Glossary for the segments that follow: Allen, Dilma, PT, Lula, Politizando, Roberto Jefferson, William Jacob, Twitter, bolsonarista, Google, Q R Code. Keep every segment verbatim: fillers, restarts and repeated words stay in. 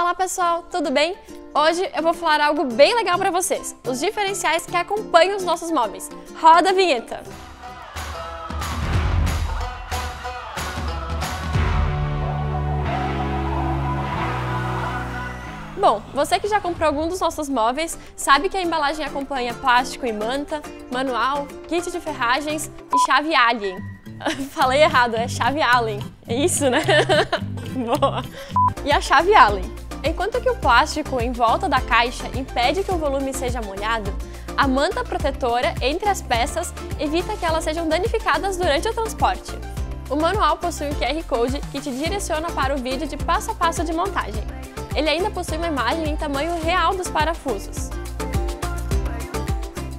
Olá pessoal, tudo bem? Hoje eu vou falar algo bem legal para vocês, os diferenciais que acompanham os nossos móveis. Roda a vinheta! Bom, você que já comprou algum dos nossos móveis sabe que a embalagem acompanha plástico e manta, manual, kit de ferragens e chave Allen. Falei errado, é chave Allen. É isso, né? Boa! E a chave Allen. Enquanto que o plástico em volta da caixa impede que o volume seja molhado, a manta protetora entre as peças evita que elas sejam danificadas durante o transporte. O manual possui um Q R Code que te direciona para o vídeo de passo a passo de montagem. Ele ainda possui uma imagem em tamanho real dos parafusos.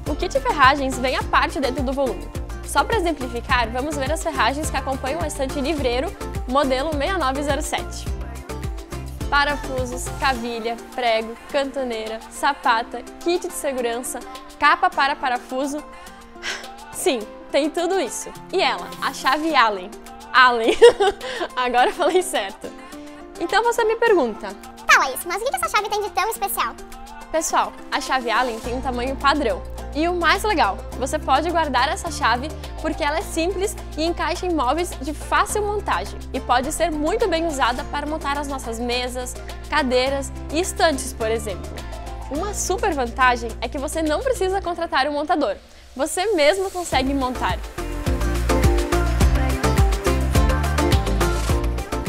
O kit ferragens vem à parte dentro do volume. Só para exemplificar, vamos ver as ferragens que acompanham o estante livreiro modelo seis nove zero sete. Parafusos, cavilha, prego, cantoneira, sapata, kit de segurança, capa para parafuso... Sim, tem tudo isso. E ela, a chave Allen. Allen, agora eu falei certo. Então você me pergunta... Mas o que essa chave tem de tão especial? Pessoal, a chave Allen tem um tamanho padrão. E o mais legal, você pode guardar essa chave porque ela é simples e encaixa em móveis de fácil montagem e pode ser muito bem usada para montar as nossas mesas, cadeiras e estantes, por exemplo. Uma super vantagem é que você não precisa contratar um montador, você mesmo consegue montar.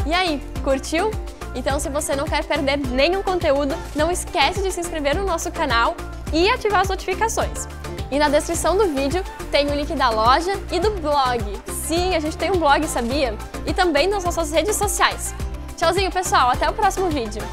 E aí, curtiu? Então, se você não quer perder nenhum conteúdo, não esquece de se inscrever no nosso canal e ativar as notificações. E na descrição do vídeo tem o link da loja e do blog. Sim, a gente tem um blog, sabia? E também nas nossas redes sociais. Tchauzinho, pessoal! Até o próximo vídeo!